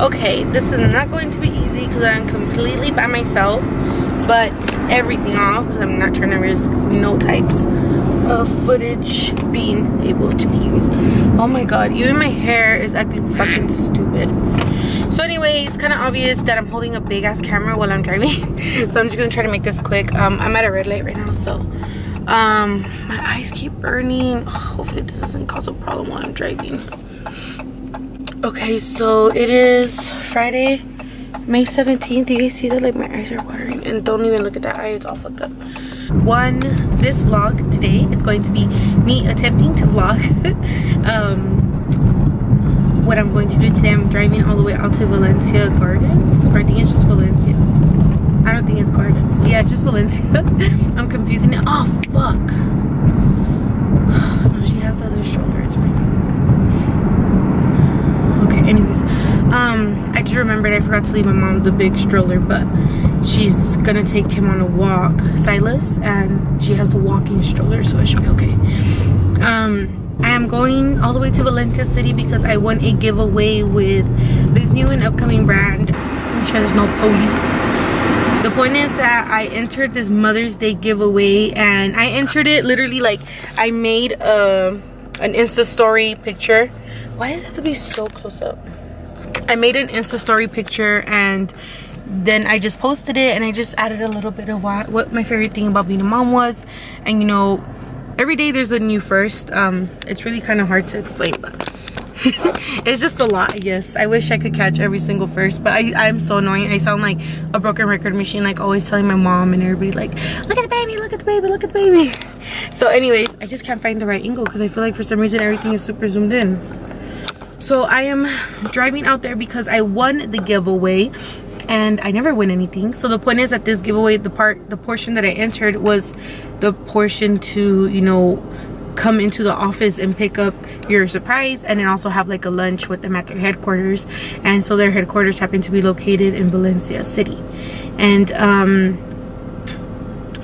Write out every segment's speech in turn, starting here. Okay, this is not going to be easy because I'm completely by myself, but everything off because I'm not trying to risk no types of footage being able to be used. Oh my god, even my hair is acting fucking stupid. So anyways, kind of obvious that I'm holding a big ass camera while I'm driving. So I'm just gonna try to make this quick. I'm at a red light right now, so my eyes keep burning. Oh, hopefully this doesn't cause a problem while I'm driving. Okay, so it is Friday, May 17th. You guys see that, like, my eyes are watering, and don't even look at that eye, it's all fucked up. This vlog today is going to be me attempting to vlog what I'm going to do today. I'm driving all the way out to Valencia Gardens, or I think it's just Valencia. I don't think it's Gardens. Yeah, it's just Valencia. I'm confusing it. Oh, fuck. No, she has other shoulders right now. Anyways, I just remembered I forgot to leave my mom the big stroller, but she's gonna take him on a walk, Silas, and she has a walking stroller, so it should be okay. I am going all the way to Valencia City because I won a giveaway with this new and upcoming brand. I'm sure there's no police. The point is that I entered this Mother's Day giveaway, and I entered it literally like I made an Insta story picture. Why does it have to be so close up? I made an Insta story picture and then I just posted it, and I just added a little bit of what my favorite thing about being a mom was. And you know, every day there's a new first. It's really kind of hard to explain, but it's just a lot, I guess. I wish I could catch every single first, but I'm so annoying. I sound like a broken record machine, like always telling my mom and everybody like, look at the baby, look at the baby, look at the baby. So anyways, I just can't find the right angle because I feel like for some reason everything is super zoomed in. So I am driving out there because I won the giveaway, and I never win anything. So the point is that this giveaway, the portion that I entered was the portion to, you know, come into the office and pick up your surprise, and then also have like a lunch with them at their headquarters. And so their headquarters happen to be located in Valencia City. And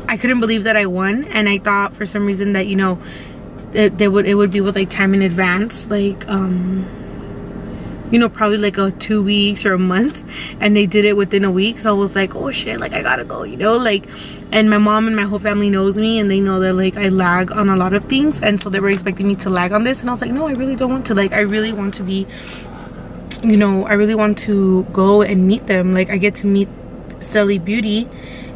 I couldn't believe that I won, and I thought for some reason that, you know, it would be with like time in advance, like you know, probably like a 2 weeks or a month, and they did it within a week. So I was like, oh shit, like I gotta go, you know, like. And my mom and my whole family knows me, and they know that like I lag on a lot of things, and so they were expecting me to lag on this, and I was like, no, I really don't want to. Like, I really want to be, you know, I really want to go and meet them. Like, I get to meet Araceli Beauty,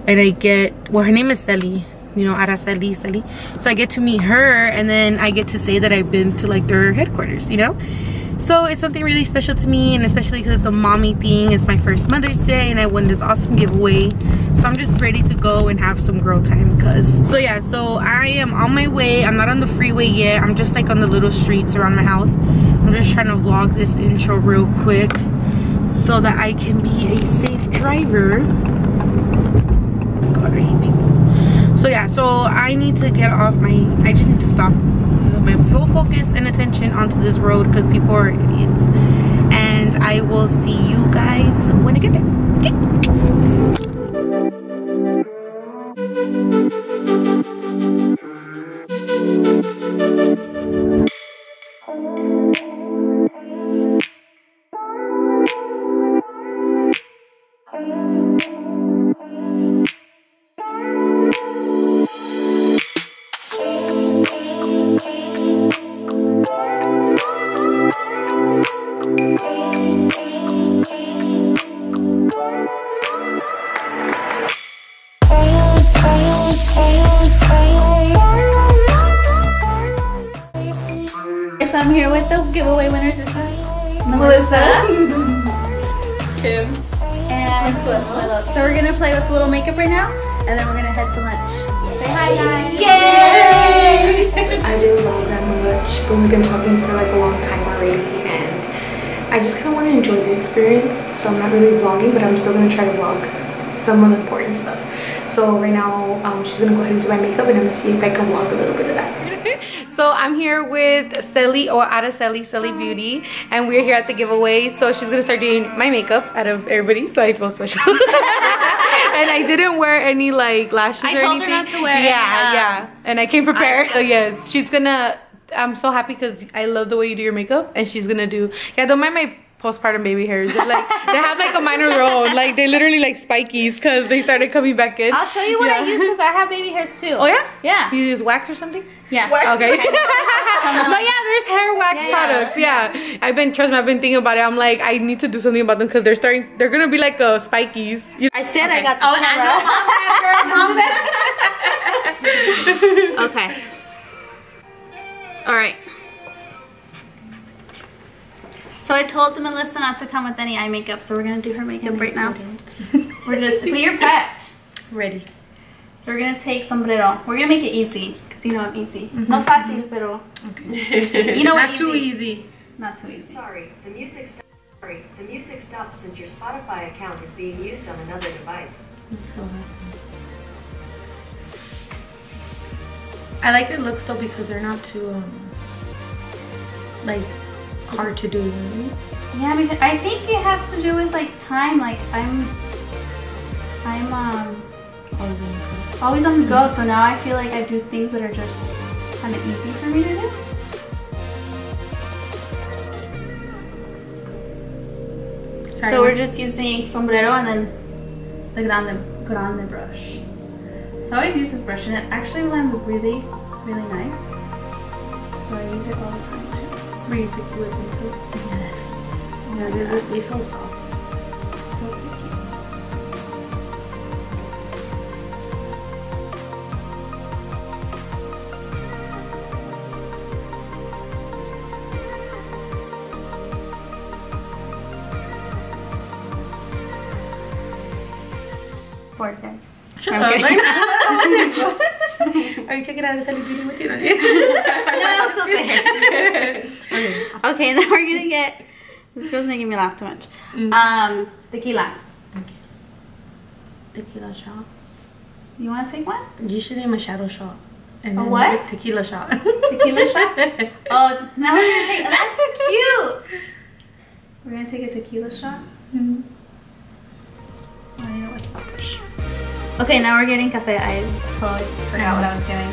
and I get, well, her name is Araceli, you know, Araceli. So I get to meet her, and then I get to say that I've been to like their headquarters, you know. So it's something really special to me, and especially because it's a mommy thing. It's my first Mother's Day, and I won this awesome giveaway. So I'm just ready to go and have some girl time, because. So yeah, so I am on my way. I'm not on the freeway yet. I'm just like on the little streets around my house. I'm just trying to vlog this intro real quick so that I can be a safe driver. God, I hate people. So yeah, so I need to get off my, I just need to stop my full focus and attention onto this road because people are idiots, and I will see you guys when I get there. Okay. I'm here with the giveaway winners this time. Melissa, Kim, and Swillow. So we're gonna play with a little makeup right now, and then we're gonna head to lunch. Say hi, guys! Yay! I just love grandma lunch, but we've been talking for like a long time already, and I just kind of want to enjoy the experience. So I'm not really vlogging, but I'm still gonna try to vlog some of the important stuff. So right now, she's gonna go ahead and do my makeup, and I'm gonna see if I can vlog a little bit of that. So I'm here with Araceli, or Araceli Beauty, and we're here at the giveaway. So she's gonna start doing my makeup out of everybody, so I feel special. And I didn't wear any like lashes or anything. I told her not to wear. Yeah, yeah. And I came prepared. So yes, she's gonna. I'm so happy because I love the way you do your makeup, and she's gonna do. Yeah, don't mind my postpartum baby hairs. They're like, they have like a minor role. Like they're literally like spikies because they started coming back in. I'll show you what I use because I have baby hairs too. Oh yeah? Yeah. You use wax or something? Yeah. Wax. Okay. But yeah, there's hair wax products. Yeah. Trust me, I've been thinking about it. I'm like, I need to do something about them because they're gonna be like spikies. I said I got the color. Okay. All right. So I told Melissa not to come with any eye makeup, so we're gonna do her makeup right now. But you're prepped. Ready. So we're gonna take sombrero. We're gonna make it easy, cause you know I'm easy. Mm-hmm. No fácil, pero. Okay. You know what? Not too easy. Not too easy. Sorry, the music stopped. Sorry, the music stopped since your Spotify account is being used on another device. I like your looks though because they're not too like. Hard to do. Yeah, because I think it has to do with like time. Like I'm always on the go. So now I feel like I do things that are just kind of easy for me to do. Sorry. So we're just using sombrero and then the grande brush. So I always use this brush and it actually blends really, really nice. So I use it all the time. Where you pick the lip into it? Yes. Yeah, they feel soft. So picky. Bored, guys. Shut up. Are you taking out Araceli Beauty with you? No, I'm still saying. Okay, then we're gonna get, this girl's making me laugh too much. Tequila. Okay. Tequila shot. You wanna take one? You should name a shadow shot. And a what? Like tequila shot. Tequila shot? Oh, now we're gonna take, that's cute. We're gonna take a tequila shot. Mm-hmm. I don't know what this brush. Okay, now we're getting cafe. I totally forgot what I was doing.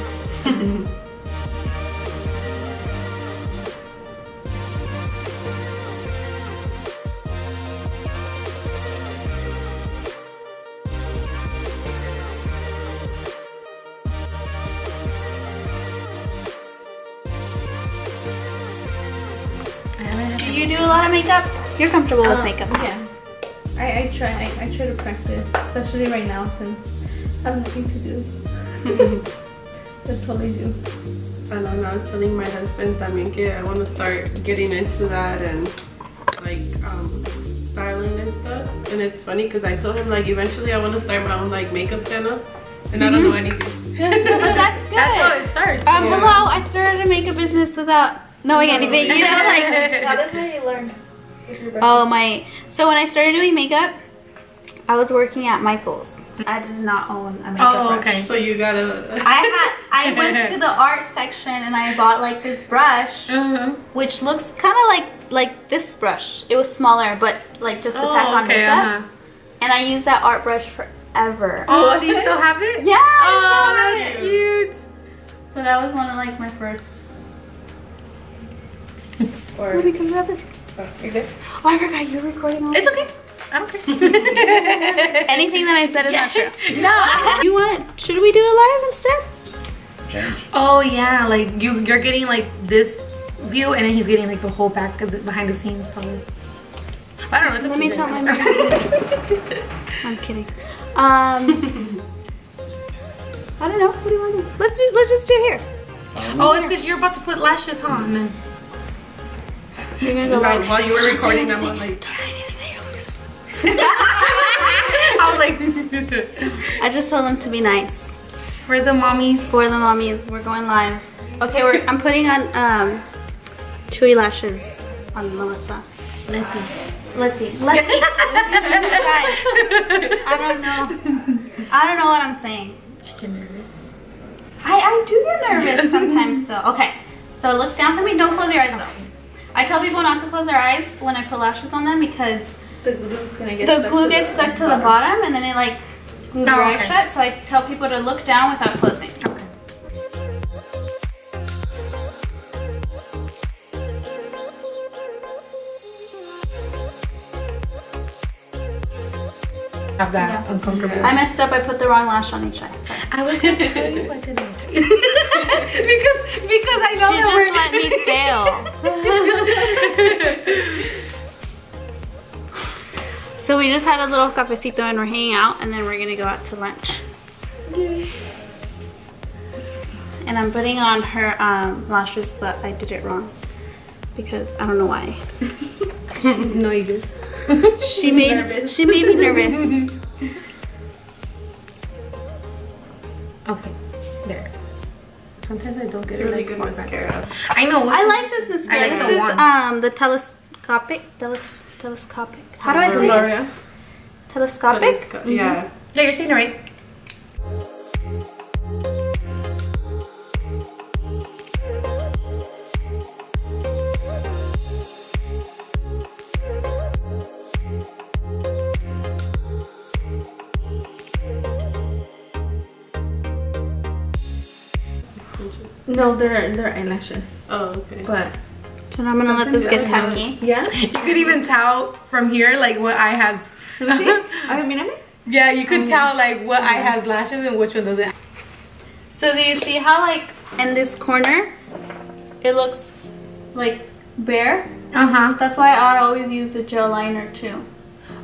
Makeup, you're comfortable with makeup. Yeah, I try to practice, especially right now since I have nothing to do. I totally do. I know, and I was telling my husband I want to start getting into that and like styling and stuff. And it's funny because I told him like eventually I want to start my own like makeup channel, and I don't know anything. But that's good. That's how it starts. Yeah. Hello, I started a makeup business without knowing anything. You know, like how did I learn? Oh my, so when I started doing makeup, I was working at Michael's. I did not own a makeup brush. Oh, okay. So you got a... I went to the art section and I bought like this brush, which looks kind of like this brush. It was smaller, but like just to pack on makeup. And I used that art brush forever. Oh, do you still have it? Yeah, I still have it. Oh, that's cute. So that was one of like my first... Or... Ruby, can you have this? Oh, you're good? Oh, I forgot you're recording all It's okay. I don't care. Anything that I said is not true. No. You want? Should we do it live instead? Change. Oh yeah, like you're getting like this view, and then he's getting like the whole back of the, behind the scenes probably. I don't know. It's Let me tell my I'm kidding. I don't know. What do you want to do? Let's just do it here. Oh, it's because you're about to put lashes on. You're gonna go like, while you were recording, I was like, I just told them to be nice. For the mommies. For the mommies. We're going live. Okay, I'm putting on Chuy lashes on Melissa. Lety. I don't know what I'm saying. She gets nervous. I do get nervous sometimes still. Okay, so look down for me. Don't close your eyes though. I tell people not to close their eyes when I put lashes on them because the glue gets stuck to the bottom and then it like glues your eyes shut. So I tell people to look down without closing. Okay. have that uncomfortable. I messed up. I put the wrong lash on each eye. Sorry. I was like, what did I do? because I know she that we're let me fail. So we just had a little cafecito and we're hanging out, and then we're gonna go out to lunch. Yay. And I'm putting on her lashes, but I did it wrong because I don't know why. She's nervous. She made me nervous. Okay, there. Sometimes I don't get it. Really good mascara. I know. I like this mascara. This is the telescopic. How do I say it? Telescopic. Yeah. Yeah, you're saying it right. No, they're eyelashes. Oh, okay. But so now I'm gonna let this get tacky. Yeah, you could even tell from here like what eye has. Let me see. Yeah, you could tell like what eye has lashes and which one doesn't. So do you see how like in this corner it looks like bare? Uh huh. That's why I always use the gel liner too.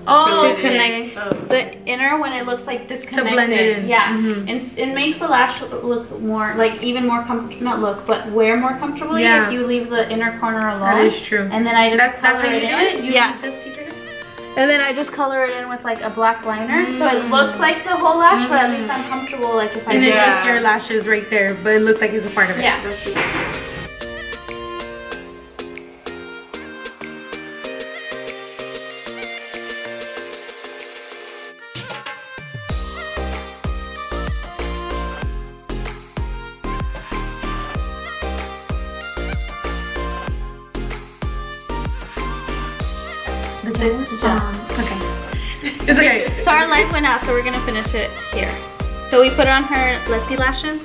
Oh, to connect the inner when it looks like disconnected. To blend it in. Yeah, it makes the lash look more like even more comfortable. Not look, but wear more comfortably if you leave the inner corner alone. That is true. And then I just that's how you do it. You leave this piece right now. And then I just color it in with like a black liner, so it looks like the whole lash, but at least I'm comfortable. Like if I and it's just your lashes right there, but it looks like it's a part of it. Yeah. That's true. Okay. It's okay. So our light went out, so we're gonna finish it here. So we put on her Lety lashes.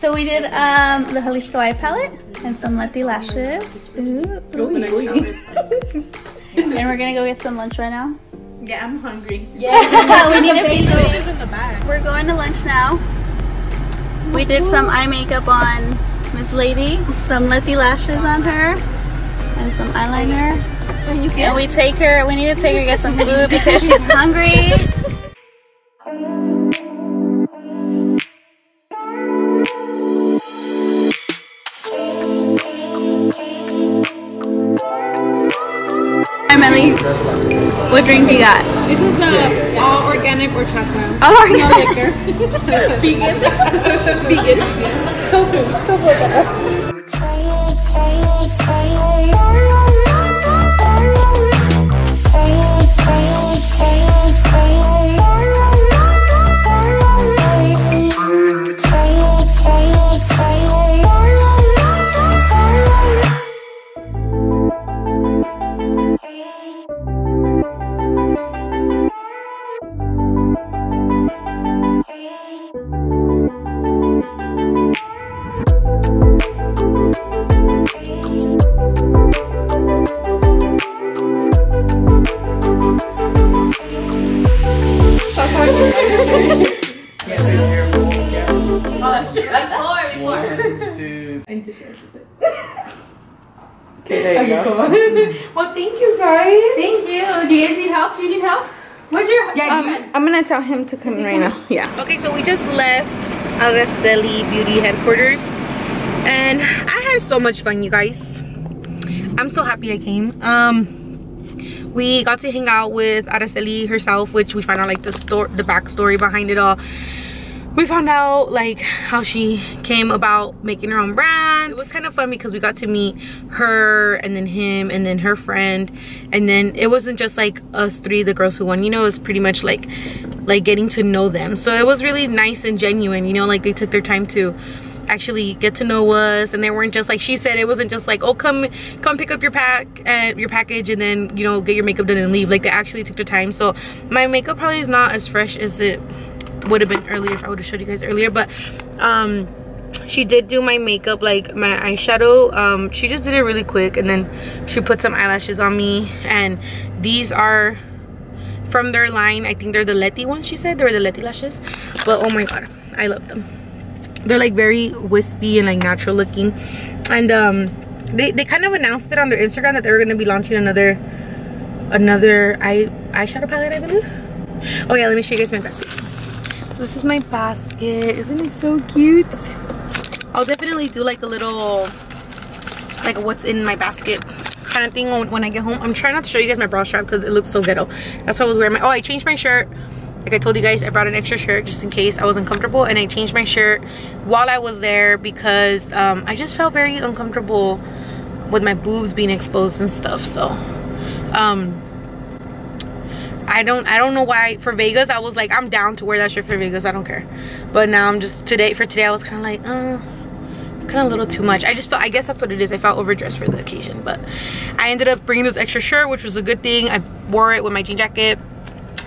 So we did the Jalisco Eye palette and some Lety lashes. And we're gonna go get some lunch right now. Yeah, I'm hungry. Yeah, we need a pizza. We're going to lunch now. We did some eye makeup on Miss Lety, some Lety lashes on her, and some eyeliner. And we take her. We need to take her get some food because she's hungry. What drink you got? This is all organic or chocolate. All organic. Vegan. Vegan. Tofu. Well, thank you guys. Thank you. Do you guys need help? Do you need help? Where's your? Yeah, I'm gonna tell him to come right now. Yeah. Okay, so we just left Araceli Beauty headquarters, and I had so much fun, you guys. I'm so happy I came. We got to hang out with Araceli herself, which we found out like the backstory behind it all. We found out like how she came about making her own brand. It was kind of fun because we got to meet her and then him and then her friend, and then it wasn't just like us three, the girls who won, you know, it's pretty much like getting to know them. So it was really nice and genuine, you know, like they took their time to actually get to know us, and they weren't just like she said, it wasn't just like, oh, come pick up your package and then, you know, get your makeup done and leave. Like, they actually took the time. So my makeup probably is not as fresh as it would have been earlier if I would have showed you guys earlier, but she did do my makeup, like my eyeshadow. She just did it really quick, and then she put some eyelashes on me. And these are from their line. I think they're the Lety ones. She said they were the Lety lashes, but oh my god, I love them. They're like very wispy and like natural looking. And they kind of announced it on their Instagram that they were going to be launching another eyeshadow palette, I believe. Oh yeah, let me show you guys my basket. So this is my basket. Isn't it so cute? I'll definitely do like a little, like, what's in my basket kind of thing when I get home. I'm trying not to show you guys my bra strap because it looks so ghetto. That's why I was wearing my, oh, I changed my shirt. Like I told you guys, I brought an extra shirt just in case I was uncomfortable, and I changed my shirt while I was there because I just felt very uncomfortable with my boobs being exposed and stuff. So I don't know why. For Vegas, I was like, I'm down to wear that shirt for Vegas, I don't care. But now I'm just, today I was kind of like, kind of a little too much. I just felt, I guess that's what it is, I felt overdressed for the occasion. But I ended up bringing this extra shirt, which was a good thing. I wore it with my jean jacket.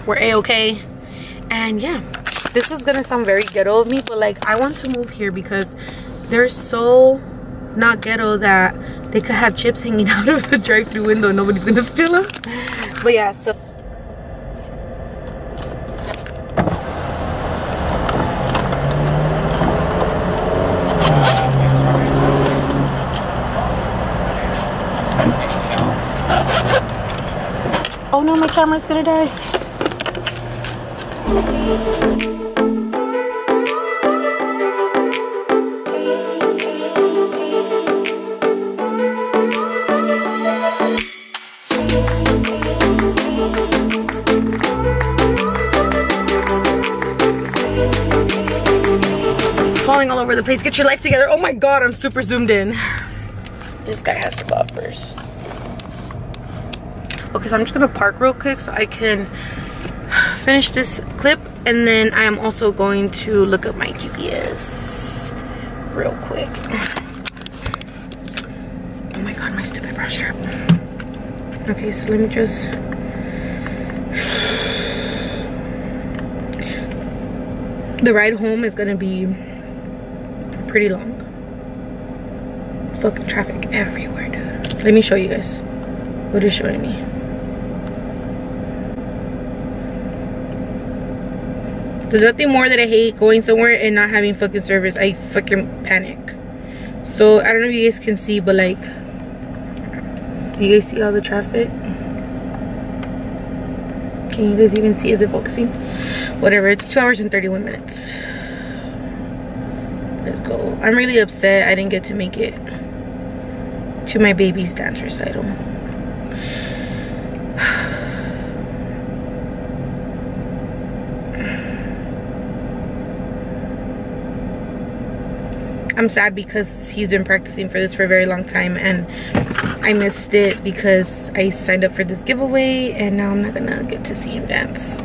We're a-okay. And yeah, this is gonna sound very ghetto of me, but like, I want to move here because they're so not ghetto that they could have chips hanging out of the drive-thru window and nobody's gonna steal them. But yeah, so oh no, my camera's gonna die. Falling all over the place. Get your life together. Oh my god, I'm super zoomed in. This guy has to go out first. Okay, so I'm just gonna park real quick so I can finish this clip, and then I am also going to look up my GPS real quick. Oh my god, my stupid brush strap. Okay, so let me just, the ride home is gonna be pretty long. Fucking traffic everywhere, dude. Let me show you guys what it's showing me. There's nothing more that I hate going somewhere and not having fucking service. I fucking panic. So I don't know if you guys can see, but like, you guys see all the traffic? Can you guys even see? Is it focusing? Whatever, it's 2 hours and 31 minutes. Let's go. I'm really upset I didn't get to make it to my baby's dance recital. I'm sad because he's been practicing for this for a very long time, and I missed it because I signed up for this giveaway, and now I'm not gonna get to see him dance.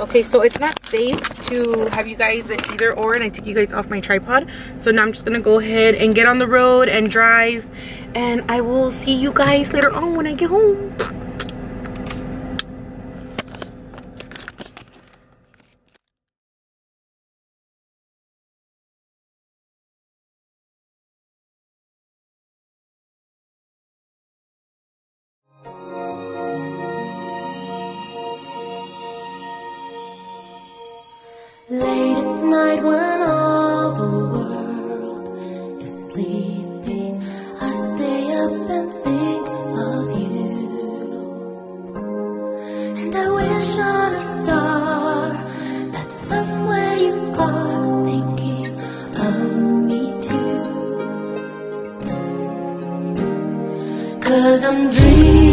Okay, so it's not safe to have you guys at either or, and I took you guys off my tripod. So now I'm just gonna go ahead and get on the road and drive, and I will see you guys later on when I get home. Late at night when all the world is sleeping, I stay up and think of you. And I wish on a star that somewhere you are thinking of me too. 'Cause I'm dreaming.